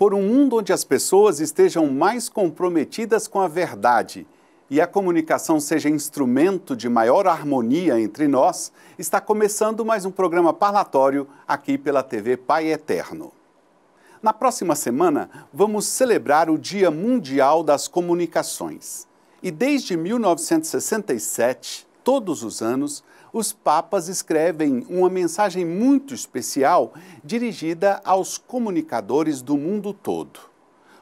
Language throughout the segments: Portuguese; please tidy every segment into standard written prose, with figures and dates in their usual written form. por um mundo onde as pessoas estejam mais comprometidas com a verdade e a comunicação seja instrumento de maior harmonia entre nós, está começando mais um programa parlatório aqui pela TV Pai Eterno. Na próxima semana, vamos celebrar o Dia Mundial das Comunicações. E desde 1967, todos os anos, os papas escrevem uma mensagem muito especial dirigida aos comunicadores do mundo todo.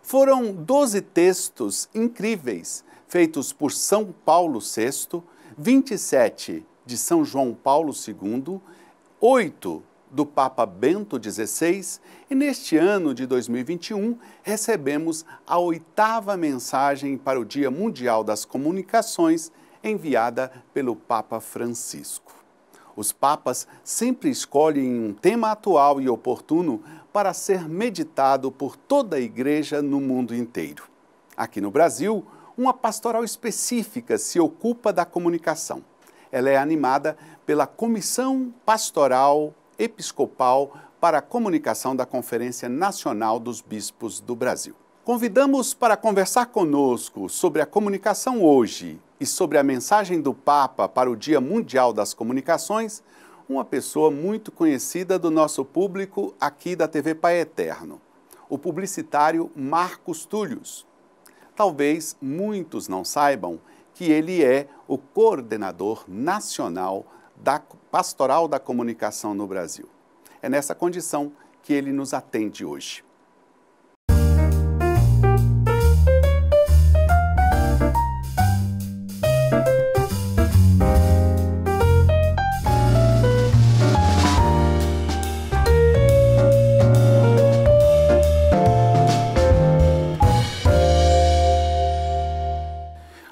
Foram 12 textos incríveis, feitos por São Paulo VI, 27 de São João Paulo II, 8 do Papa Bento XVI e neste ano de 2021 recebemos a 8ª mensagem para o Dia Mundial das Comunicações, enviada pelo Papa Francisco. Os papas sempre escolhem um tema atual e oportuno para ser meditado por toda a Igreja no mundo inteiro. Aqui no Brasil, uma pastoral específica se ocupa da comunicação. Ela é animada pela Comissão Pastoral Episcopal para a Comunicação da Conferência Nacional dos Bispos do Brasil. Convidamos para conversar conosco sobre a comunicação hoje e sobre a mensagem do Papa para o Dia Mundial das Comunicações, uma pessoa muito conhecida do nosso público aqui da TV Pai Eterno, o publicitário Marcus Tullius. Talvez muitos não saibam que ele é o coordenador nacional da Pastoral da Comunicação no Brasil. É nessa condição que ele nos atende hoje.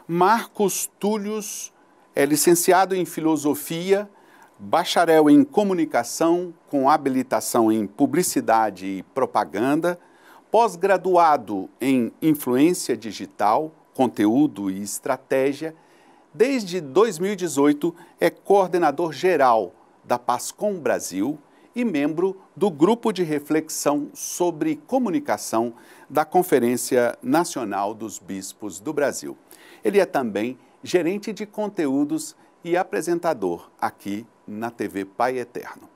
Marcus Tullius é licenciado em Filosofia, bacharel em Comunicação, com habilitação em Publicidade e Propaganda, pós-graduado em Influência Digital, Conteúdo e Estratégia. Desde 2018 é coordenador geral da PASCOM Brasil e membro do Grupo de Reflexão sobre Comunicação da Conferência Nacional dos Bispos do Brasil. Ele é também gerente de conteúdos e apresentador aqui na TV Pai Eterno.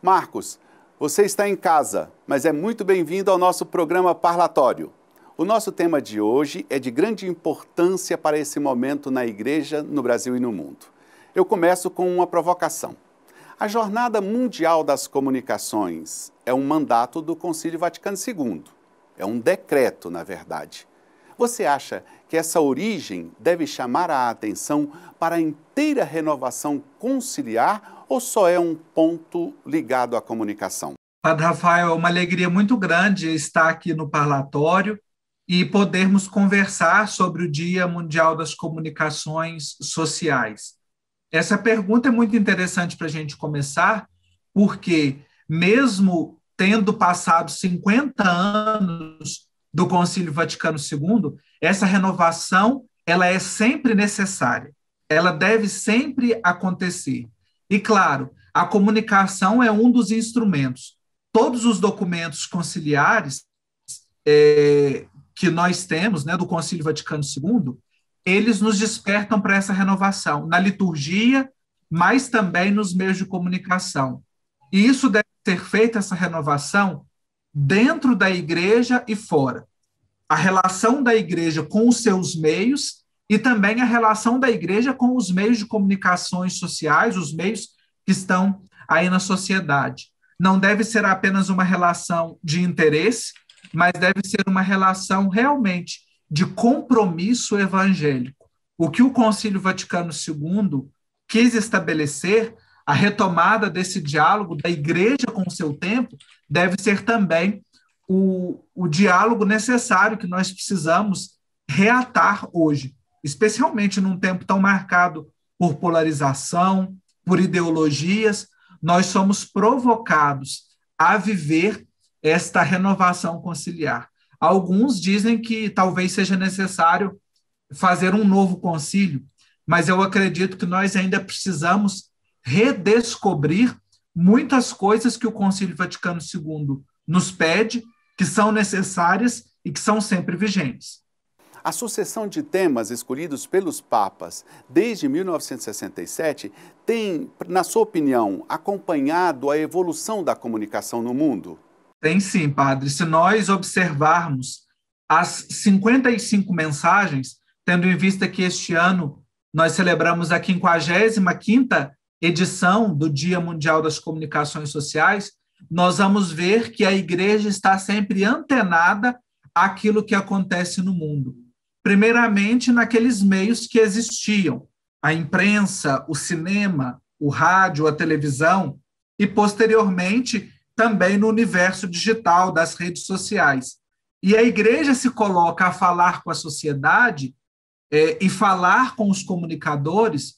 Marcus, você está em casa, mas é muito bem-vindo ao nosso programa parlatório. O nosso tema de hoje é de grande importância para esse momento na Igreja, no Brasil e no mundo. Eu começo com uma provocação. A Jornada Mundial das Comunicações é um mandato do Concílio Vaticano II. É um decreto, na verdade. Você acha que essa origem deve chamar a atenção para a inteira renovação conciliar ou só é um ponto ligado à comunicação? Padre Rafael, é uma alegria muito grande estar aqui no parlatório e podermos conversar sobre o Dia Mundial das Comunicações Sociais. Essa pergunta é muito interessante para a gente começar, porque mesmo tendo passado 50 anos do Concílio Vaticano II, essa renovação ela é sempre necessária, ela deve sempre acontecer. E, claro, a comunicação é um dos instrumentos. Todos os documentos conciliares que nós temos, né, do Concílio Vaticano II, eles nos despertam para essa renovação, na liturgia, mas também nos meios de comunicação. E isso deve ser feita, essa renovação, dentro da Igreja e fora. A relação da Igreja com os seus meios e também a relação da Igreja com os meios de comunicações sociais, os meios que estão aí na sociedade. Não deve ser apenas uma relação de interesse, mas deve ser uma relação realmente de compromisso evangélico. O que o Concílio Vaticano II quis estabelecer, a retomada desse diálogo da Igreja com o seu tempo, deve ser também o diálogo necessário que nós precisamos reatar hoje, especialmente num tempo tão marcado por polarização, por ideologias. Nós somos provocados a viver esta renovação conciliar. Alguns dizem que talvez seja necessário fazer um novo concílio, mas eu acredito que nós ainda precisamos redescobrir muitas coisas que o Concílio Vaticano II nos pede, que são necessárias e que são sempre vigentes. A sucessão de temas escolhidos pelos papas desde 1967 tem, na sua opinião, acompanhado a evolução da comunicação no mundo? Tem sim, padre. Se nós observarmos as 55 mensagens, tendo em vista que este ano nós celebramos a 55ª edição do Dia Mundial das Comunicações Sociais, nós vamos ver que a Igreja está sempre antenada àquilo que acontece no mundo. Primeiramente, naqueles meios que existiam, a imprensa, o cinema, o rádio, a televisão, e posteriormente também no universo digital das redes sociais. E a Igreja se coloca a falar com a sociedade e falar com os comunicadores,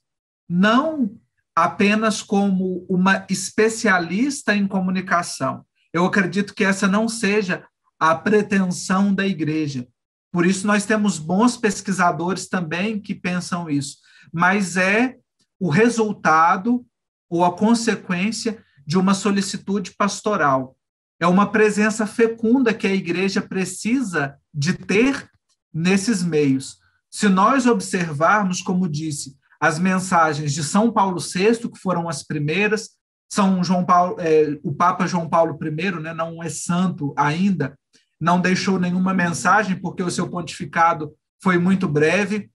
não apenas como uma especialista em comunicação. Eu acredito que essa não seja a pretensão da Igreja. Por isso, nós temos bons pesquisadores também que pensam isso, mas é o resultado ou a consequência de uma solicitude pastoral. É uma presença fecunda que a Igreja precisa de ter nesses meios. Se nós observarmos, como disse, as mensagens de São Paulo VI, que foram as primeiras, o Papa João Paulo I, né, não é santo ainda, não deixou nenhuma mensagem, porque o seu pontificado foi muito breve,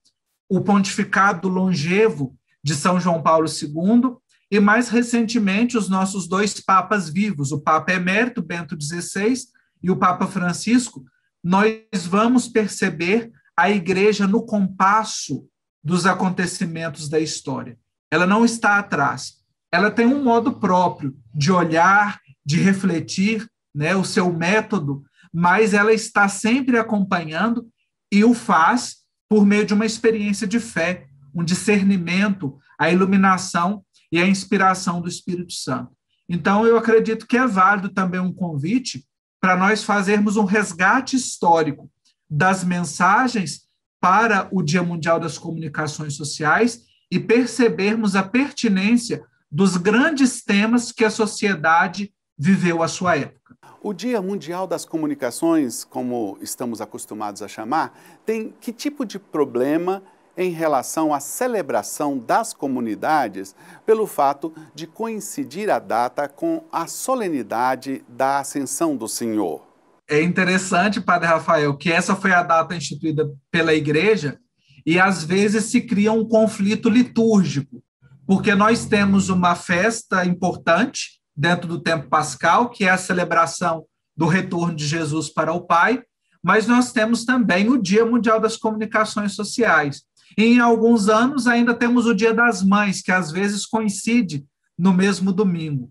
o pontificado longevo de São João Paulo II, e mais recentemente os nossos dois papas vivos, o Papa Emérito Bento XVI e o Papa Francisco. Nós vamos perceber a Igreja no compasso dos acontecimentos da história. Ela não está atrás, ela tem um modo próprio de olhar, de refletir, né, o seu método, mas ela está sempre acompanhando e o faz por meio de uma experiência de fé, um discernimento, a iluminação e a inspiração do Espírito Santo. Então, eu acredito que é válido também um convite para nós fazermos um resgate histórico das mensagens para o Dia Mundial das Comunicações Sociais e percebermos a pertinência dos grandes temas que a sociedade viveu à sua época. O Dia Mundial das Comunicações, como estamos acostumados a chamar, tem que tipo de problema em relação à celebração das comunidades pelo fato de coincidir a data com a solenidade da Ascensão do Senhor? É interessante, Padre Rafael, que essa foi a data instituída pela Igreja e às vezes se cria um conflito litúrgico, porque nós temos uma festa importante dentro do tempo pascal, que é a celebração do retorno de Jesus para o Pai, mas nós temos também o Dia Mundial das Comunicações Sociais. E, em alguns anos, ainda temos o Dia das Mães, que às vezes coincide no mesmo domingo.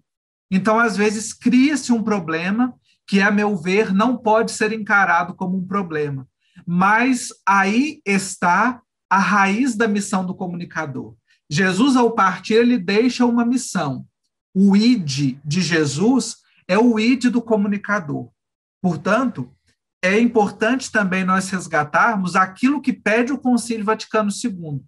Então, às vezes, cria-se um problema que, a meu ver, não pode ser encarado como um problema. Mas aí está a raiz da missão do comunicador. Jesus, ao partir, ele deixa uma missão. O id de Jesus é o id do comunicador. Portanto, é importante também nós resgatarmos aquilo que pede o Concílio Vaticano II.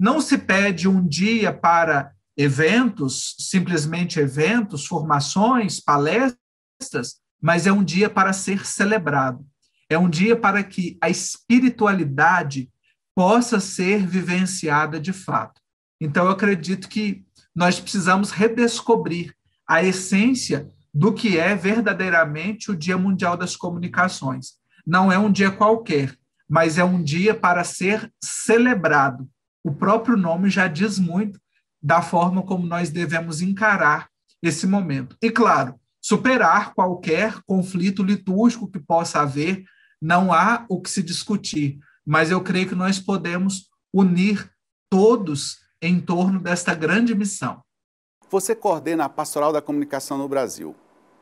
Não se pede um dia para eventos, simplesmente eventos, formações, palestras, mas é um dia para ser celebrado. É um dia para que a espiritualidade possa ser vivenciada de fato. Então, eu acredito que nós precisamos redescobrir a essência do que é verdadeiramente o Dia Mundial das Comunicações. Não é um dia qualquer, mas é um dia para ser celebrado. O próprio nome já diz muito da forma como nós devemos encarar esse momento. E, claro, superar qualquer conflito litúrgico que possa haver, não há o que se discutir, mas eu creio que nós podemos unir todos em torno desta grande missão. Você coordena a Pastoral da Comunicação no Brasil.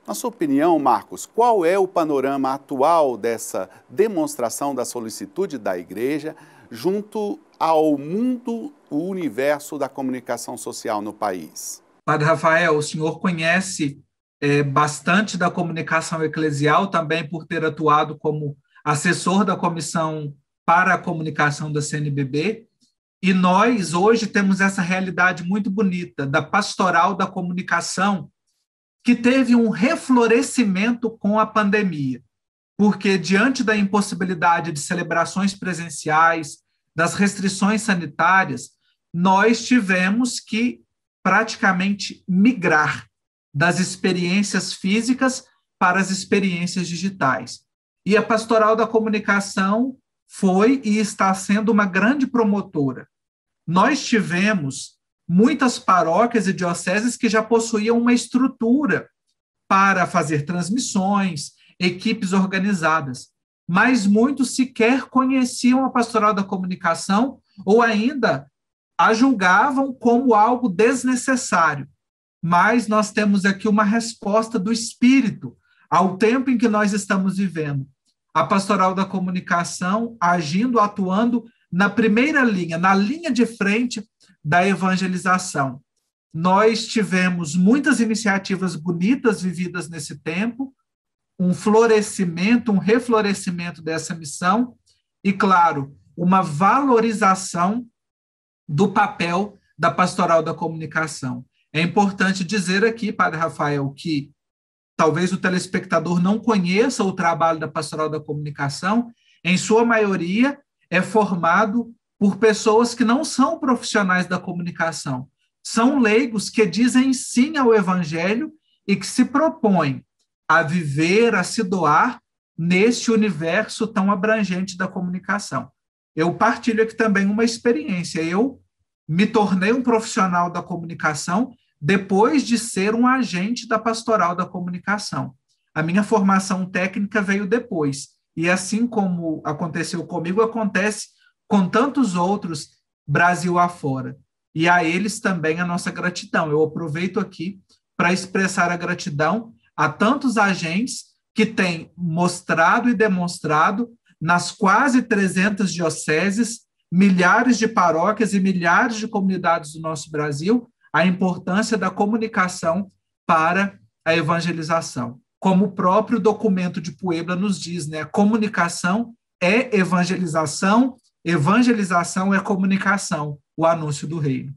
Na sua opinião, Marcus, qual é o panorama atual dessa demonstração da solicitude da Igreja junto ao mundo, o universo da comunicação social no país? Padre Rafael, o senhor conhece bastante da comunicação eclesial, também por ter atuado como assessor da Comissão para a Comunicação da CNBB, e nós, hoje, temos essa realidade muito bonita da pastoral da comunicação, que teve um reflorescimento com a pandemia. porque diante da impossibilidade de celebrações presenciais, das restrições sanitárias, nós tivemos que praticamente migrar das experiências físicas para as experiências digitais. E a Pastoral da Comunicação foi e está sendo uma grande promotora. Nós tivemos muitas paróquias e dioceses que já possuíam uma estrutura para fazer transmissões, equipes organizadas, mas muitos sequer conheciam a Pastoral da Comunicação ou ainda a julgavam como algo desnecessário. Mas nós temos aqui uma resposta do Espírito ao tempo em que nós estamos vivendo. A Pastoral da Comunicação agindo, atuando na primeira linha, na linha de frente da evangelização. Nós tivemos muitas iniciativas bonitas vividas nesse tempo, um florescimento, um reflorescimento dessa missão e, claro, uma valorização do papel da Pastoral da Comunicação. É importante dizer aqui, Padre Rafael, que talvez o telespectador não conheça o trabalho da Pastoral da Comunicação, em sua maioria é formado por pessoas que não são profissionais da comunicação, são leigos que dizem sim ao Evangelho e que se propõem a viver, a se doar neste universo tão abrangente da comunicação. Eu partilho aqui também uma experiência. Eu me tornei um profissional da comunicação depois de ser um agente da Pastoral da Comunicação. A minha formação técnica veio depois, e assim como aconteceu comigo, acontece com tantos outros Brasil afora. E a eles também a nossa gratidão. Eu aproveito aqui para expressar a gratidão a tantos agentes que têm mostrado e demonstrado nas quase 300 dioceses, milhares de paróquias e milhares de comunidades do nosso Brasil, a importância da comunicação para a evangelização. Como o próprio documento de Puebla nos diz, né? Comunicação é evangelização, evangelização é comunicação, o anúncio do reino.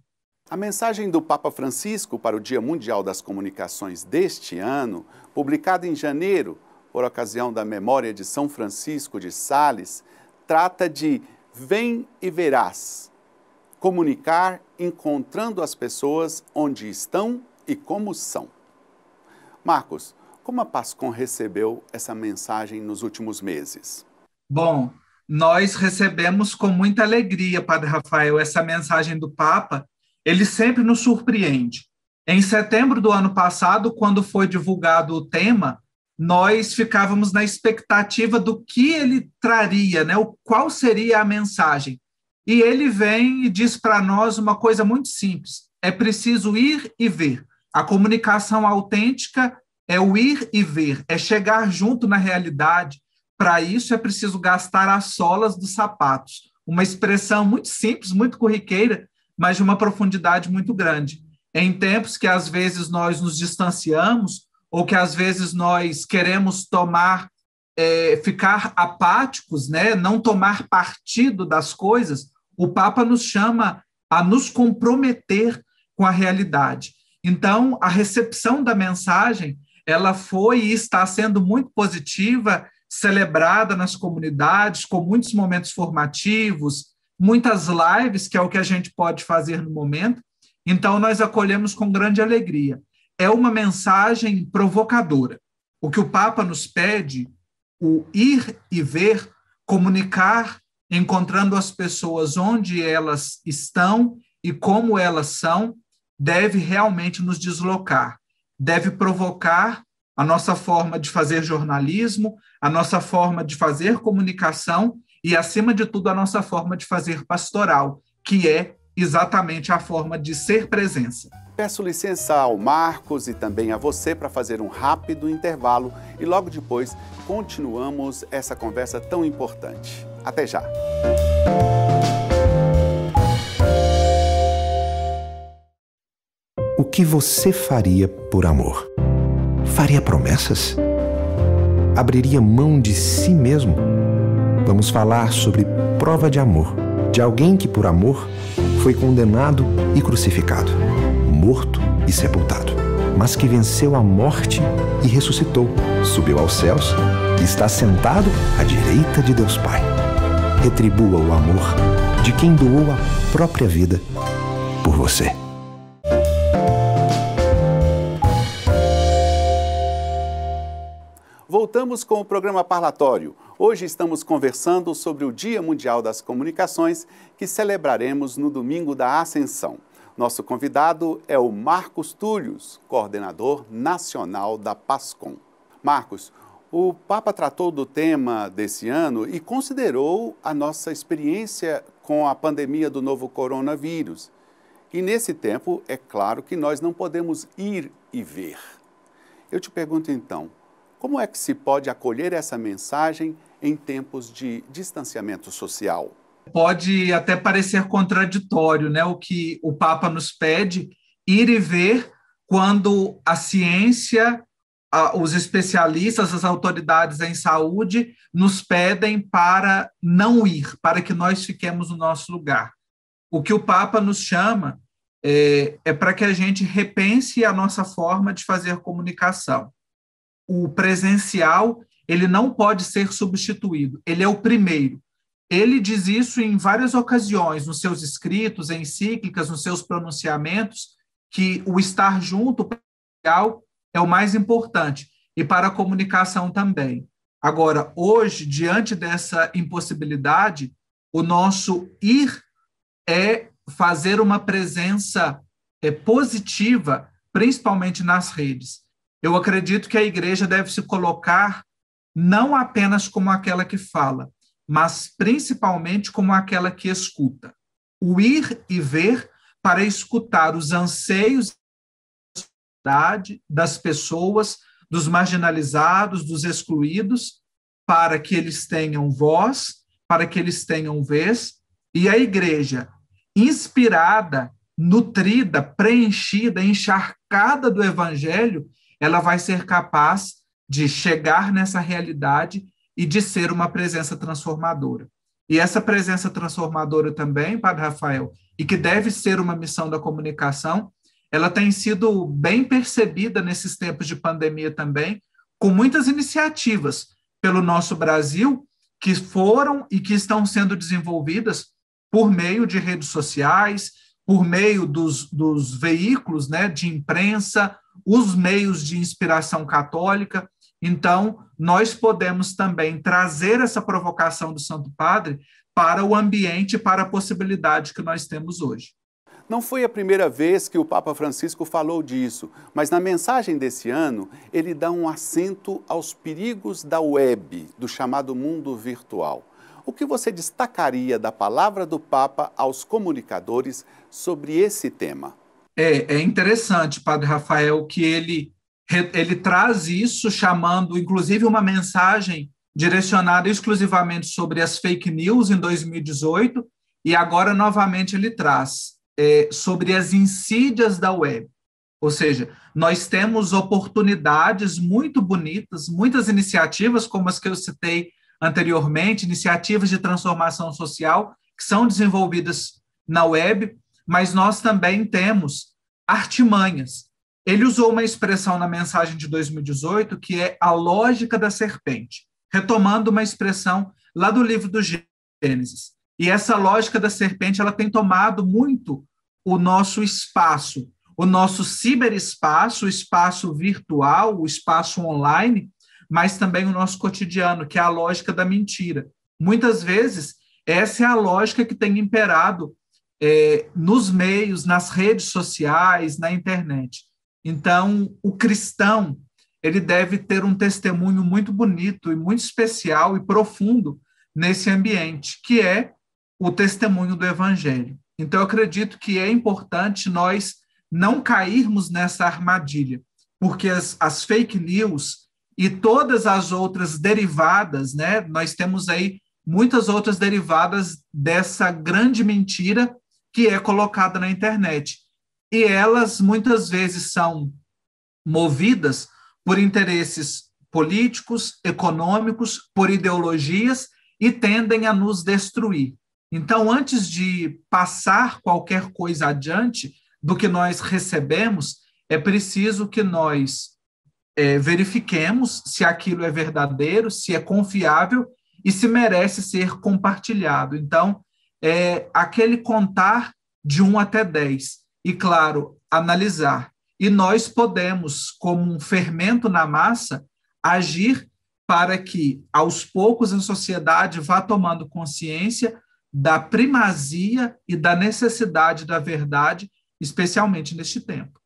A mensagem do Papa Francisco para o Dia Mundial das Comunicações deste ano, publicada em janeiro, por ocasião da memória de São Francisco de Sales, trata de "Vem e verás", comunicar encontrando as pessoas onde estão e como são. Marcus, como a PASCOM recebeu essa mensagem nos últimos meses? Bom, nós recebemos com muita alegria, Padre Rafael, essa mensagem do Papa. Ele sempre nos surpreende. Em setembro do ano passado, quando foi divulgado o tema, nós ficávamos na expectativa do que ele traria, né? Qual seria a mensagem. E ele vem e diz para nós uma coisa muito simples: é preciso ir e ver. A comunicação autêntica é o ir e ver, é chegar junto na realidade. Para isso é preciso gastar as solas dos sapatos. Uma expressão muito simples, muito corriqueira, mas de uma profundidade muito grande. Em tempos que, às vezes, nós nos distanciamos, ou que, às vezes, nós queremos tomar, ficar apáticos, né? Não tomar partido das coisas, o Papa nos chama a nos comprometer com a realidade. Então, a recepção da mensagem, ela foi e está sendo muito positiva, celebrada nas comunidades, com muitos momentos formativos, muitas lives, que é o que a gente pode fazer no momento. Então, nós acolhemos com grande alegria. É uma mensagem provocadora. O que o Papa nos pede, o ir e ver, comunicar, encontrando as pessoas onde elas estão e como elas são, deve realmente nos deslocar, deve provocar a nossa forma de fazer jornalismo, a nossa forma de fazer comunicação, e, acima de tudo, a nossa forma de fazer pastoral, que é exatamente a forma de ser presença. Peço licença ao Marcus e também a você para fazer um rápido intervalo e logo depois continuamos essa conversa tão importante. Até já! O que você faria por amor? Faria promessas? Abriria mão de si mesmo? Vamos falar sobre prova de amor, de alguém que, por amor, foi condenado e crucificado, morto e sepultado, mas que venceu a morte e ressuscitou, subiu aos céus que está sentado à direita de Deus Pai. Retribua o amor de quem doou a própria vida por você. Voltamos com o programa Parlatório. Hoje estamos conversando sobre o Dia Mundial das Comunicações, que celebraremos no domingo da Ascensão. Nosso convidado é o Marcus Tullius, coordenador nacional da PASCOM. Marcus, o Papa tratou do tema desse ano e considerou a nossa experiência com a pandemia do novo coronavírus. E nesse tempo, é claro que nós não podemos ir e ver. Eu te pergunto então, como é que se pode acolher essa mensagem em tempos de distanciamento social? Pode até parecer contraditório, né? O que o Papa nos pede, ir e ver, quando a ciência, os especialistas, as autoridades em saúde nos pedem para não ir, para que nós fiquemos no nosso lugar. O que o Papa nos chama é para que a gente repense a nossa forma de fazer comunicação. O presencial, ele não pode ser substituído, ele é o primeiro. Ele diz isso em várias ocasiões, nos seus escritos, em encíclicas, nos seus pronunciamentos, que o estar junto, o presencial, é o mais importante, e para a comunicação também. Agora, hoje, diante dessa impossibilidade, o nosso ir é fazer uma presença positiva, principalmente nas redes. Eu acredito que a igreja deve se colocar não apenas como aquela que fala, mas principalmente como aquela que escuta. O ir e ver para escutar os anseios da sociedade, das pessoas, dos marginalizados, dos excluídos, para que eles tenham voz, para que eles tenham vez. E a igreja, inspirada, nutrida, preenchida, encharcada do evangelho, ela vai ser capaz de chegar nessa realidade e de ser uma presença transformadora. E essa presença transformadora também, Padre Rafael, e que deve ser uma missão da comunicação, ela tem sido bem percebida nesses tempos de pandemia também, com muitas iniciativas pelo nosso Brasil, que foram e que estão sendo desenvolvidas por meio de redes sociais, por meio dos veículos, né, de imprensa, os meios de inspiração católica. Então, nós podemos também trazer essa provocação do Santo Padre para o ambiente, para a possibilidade que nós temos hoje. Não foi a primeira vez que o Papa Francisco falou disso, mas na mensagem desse ano, ele dá um acento aos perigos da web, do chamado mundo virtual. O que você destacaria da palavra do Papa aos comunicadores sobre esse tema? É interessante, Padre Rafael, que ele traz isso, chamando, inclusive, uma mensagem direcionada exclusivamente sobre as fake news em 2018, e agora, novamente, ele traz sobre as insídias da web. Ou seja, nós temos oportunidades muito bonitas, muitas iniciativas, como as que eu citei anteriormente, iniciativas de transformação social que são desenvolvidas na web, mas nós também temos artimanhas. Ele usou uma expressão na mensagem de 2018 que é a lógica da serpente, retomando uma expressão lá do livro do Gênesis. E essa lógica da serpente, ela tem tomado muito o nosso espaço, o nosso ciberespaço, o espaço virtual, o espaço online, mas também o nosso cotidiano, que é a lógica da mentira. Muitas vezes, essa é a lógica que tem imperado nos meios, nas redes sociais, na internet. Então, o cristão, ele deve ter um testemunho muito bonito e muito especial e profundo nesse ambiente, que é o testemunho do evangelho. Então, eu acredito que é importante nós não cairmos nessa armadilha, porque as fake news e todas as outras derivadas, né? Nós temos aí muitas outras derivadas dessa grande mentira que é colocada na internet. E elas, muitas vezes, são movidas por interesses políticos, econômicos, por ideologias e tendem a nos destruir. Então, antes de passar qualquer coisa adiante do que nós recebemos, é preciso que nós verifiquemos se aquilo é verdadeiro, se é confiável e se merece ser compartilhado. Então, aquele contar de 1 até 10 e, claro, analisar. E nós podemos, como um fermento na massa, agir para que, aos poucos, a sociedade vá tomando consciência da primazia e da necessidade da verdade, especialmente neste tempo.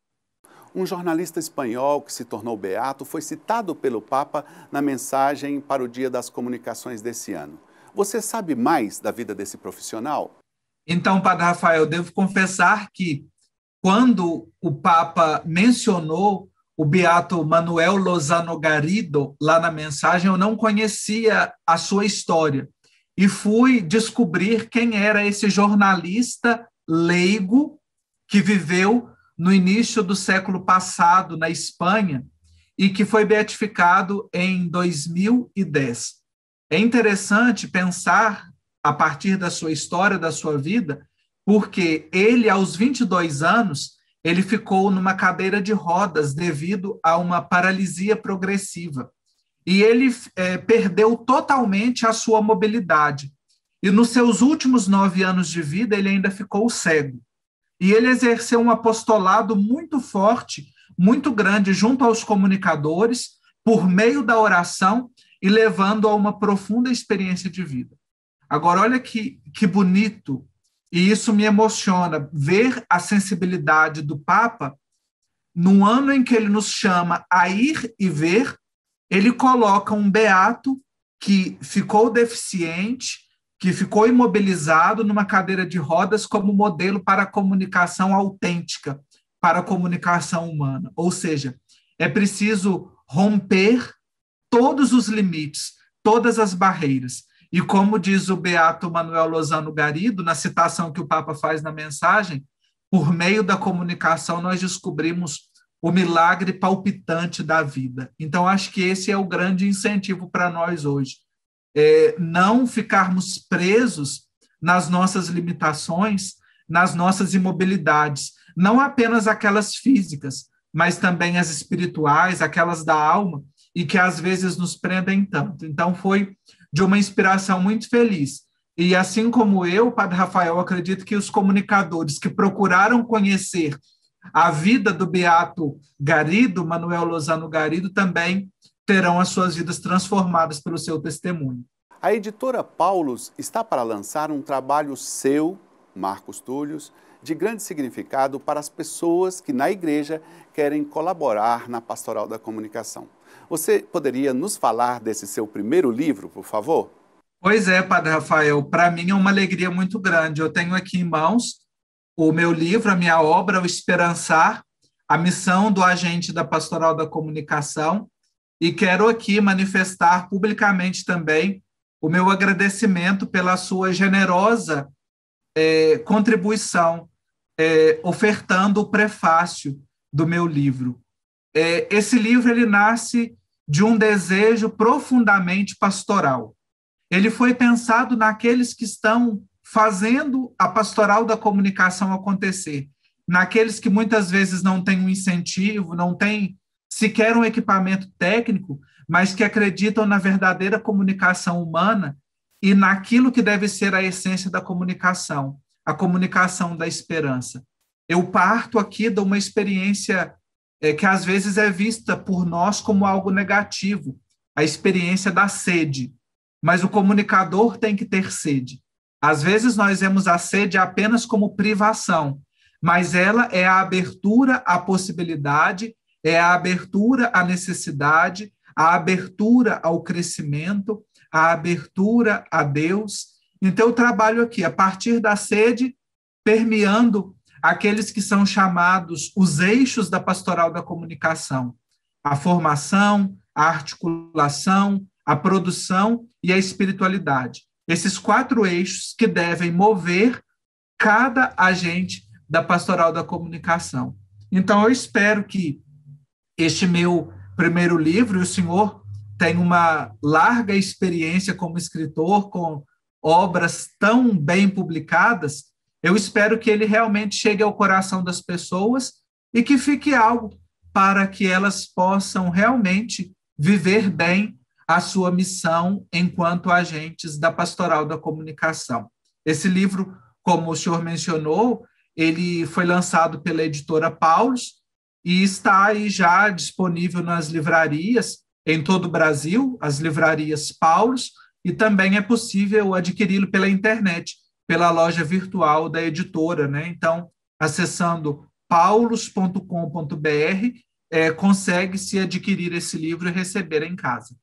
Um jornalista espanhol que se tornou beato foi citado pelo Papa na mensagem para o Dia das Comunicações desse ano. Você sabe mais da vida desse profissional? Então, Padre Rafael, devo confessar que, quando o Papa mencionou o Beato Manuel Lozano Garrido lá na mensagem, eu não conhecia a sua história e fui descobrir quem era esse jornalista leigo que viveu no início do século passado na Espanha e que foi beatificado em 2010. É interessante pensar a partir da sua história, da sua vida, porque ele, aos 22 anos, ele ficou numa cadeira de rodas devido a uma paralisia progressiva. E ele perdeu totalmente a sua mobilidade. E nos seus últimos 9 anos de vida, ele ainda ficou cego. E ele exerceu um apostolado muito forte, muito grande, junto aos comunicadores, por meio da oração e levando a uma profunda experiência de vida. Agora, olha que bonito. E isso me emociona, ver a sensibilidade do Papa, num ano em que ele nos chama a ir e ver, ele coloca um beato que ficou deficiente, que ficou imobilizado numa cadeira de rodas como modelo para a comunicação autêntica, para a comunicação humana. Ou seja, é preciso romper todos os limites, todas as barreiras. E como diz o Beato Manuel Lozano Garrido, na citação que o Papa faz na mensagem, por meio da comunicação nós descobrimos o milagre palpitante da vida. Então, acho que esse é o grande incentivo para nós hoje. Não ficarmos presos nas nossas limitações, nas nossas imobilidades, não apenas aquelas físicas, mas também as espirituais, aquelas da alma, e que às vezes nos prendem tanto. Então, foi de uma inspiração muito feliz. E assim como eu, Padre Rafael, acredito que os comunicadores que procuraram conhecer a vida do Beato Garrido, Manuel Lozano Garrido, também terão as suas vidas transformadas pelo seu testemunho. A editora Paulus está para lançar um trabalho seu, Marcus Tullius, de grande significado para as pessoas que na igreja querem colaborar na pastoral da comunicação. Você poderia nos falar desse seu primeiro livro, por favor? Pois é, Padre Rafael, para mim é uma alegria muito grande. Eu tenho aqui em mãos o meu livro, a minha obra, o Esperançar, a missão do agente da pastoral da comunicação, e quero aqui manifestar publicamente também o meu agradecimento pela sua generosa contribuição, ofertando o prefácio do meu livro. Esse livro ele nasce de um desejo profundamente pastoral. Ele foi pensado naqueles que estão fazendo a pastoral da comunicação acontecer, naqueles que muitas vezes não têm um incentivo, não têm sequer um equipamento técnico, mas que acreditam na verdadeira comunicação humana e naquilo que deve ser a essência da comunicação, a comunicação da esperança. Eu parto aqui de uma experiência que às vezes é vista por nós como algo negativo, a experiência da sede. Mas o comunicador tem que ter sede. Às vezes nós vemos a sede apenas como privação, mas ela é a abertura à possibilidade, é a abertura à necessidade, a abertura ao crescimento, a abertura a Deus. Então eu trabalho aqui, a partir da sede, permeando aqueles que são chamados os eixos da pastoral da comunicação, a formação, a articulação, a produção e a espiritualidade. Esses 4 eixos que devem mover cada agente da pastoral da comunicação. Então, eu espero que este meu primeiro livro, e o senhor tem uma larga experiência como escritor, com obras tão bem publicadas, eu espero que ele realmente chegue ao coração das pessoas e que fique algo para que elas possam realmente viver bem a sua missão enquanto agentes da pastoral da comunicação. Esse livro, como o senhor mencionou, ele foi lançado pela editora Paulus e está aí já disponível nas livrarias em todo o Brasil, as livrarias Paulus, e também é possível adquiri-lo pela internet, pela loja virtual da editora, né? Então, acessando paulus.com.br, consegue-se adquirir esse livro e receber em casa.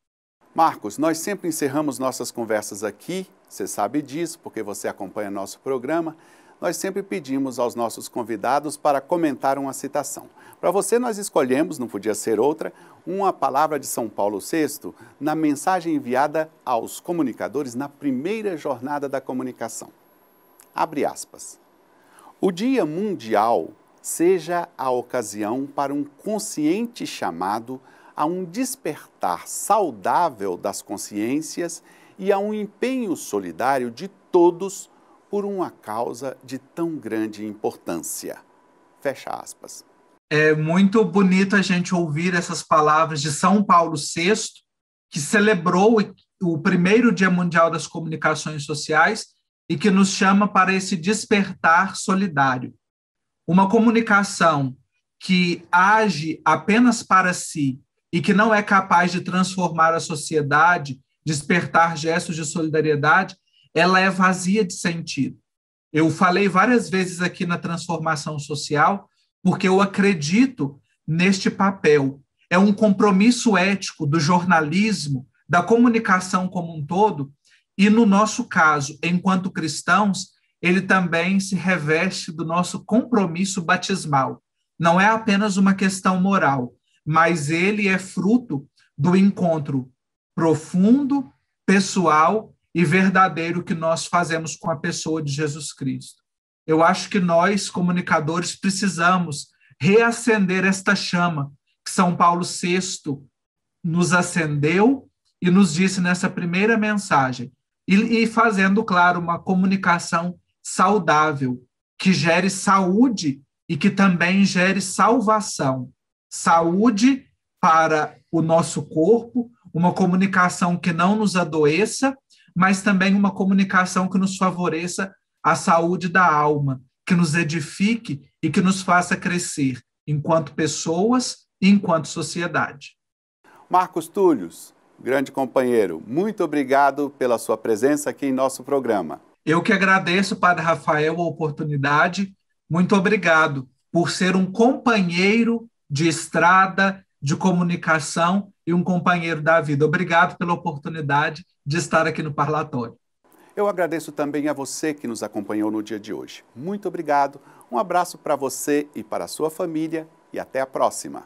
Marcus, nós sempre encerramos nossas conversas aqui, você sabe disso, porque você acompanha nosso programa. Nós sempre pedimos aos nossos convidados para comentar uma citação. Para você, nós escolhemos, não podia ser outra, uma palavra de São Paulo VI na mensagem enviada aos comunicadores na primeira jornada da comunicação. Abre aspas. O Dia Mundial seja a ocasião para um consciente chamado a um despertar saudável das consciências e a um empenho solidário de todos por uma causa de tão grande importância. Fecha aspas. É muito bonito a gente ouvir essas palavras de São Paulo VI, que celebrou o primeiro Dia Mundial das Comunicações Sociais e que nos chama para esse despertar solidário. Uma comunicação que age apenas para si e que não é capaz de transformar a sociedade, despertar gestos de solidariedade, ela é vazia de sentido. Eu falei várias vezes aqui na transformação social, porque eu acredito neste papel. É um compromisso ético do jornalismo, da comunicação como um todo, e no nosso caso, enquanto cristãos, ele também se reveste do nosso compromisso batismal. Não é apenas uma questão moral, mas ele é fruto do encontro profundo, pessoal e verdadeiro que nós fazemos com a pessoa de Jesus Cristo. Eu acho que nós, comunicadores, precisamos reacender esta chama que São Paulo VI nos acendeu e nos disse nessa primeira mensagem, e fazendo, claro, uma comunicação saudável, que gere saúde e que também gere salvação. Saúde para o nosso corpo, uma comunicação que não nos adoeça, mas também uma comunicação que nos favoreça a saúde da alma, que nos edifique e que nos faça crescer enquanto pessoas e enquanto sociedade. Marcus Tullius, grande companheiro, muito obrigado pela sua presença aqui em nosso programa. Eu que agradeço, Padre Rafael, a oportunidade. Muito obrigado por ser um companheiro de estrada, de comunicação e um companheiro da vida. Obrigado pela oportunidade de estar aqui no Parlatório. Eu agradeço também a você que nos acompanhou no dia de hoje. Muito obrigado, um abraço para você e para a sua família e até a próxima.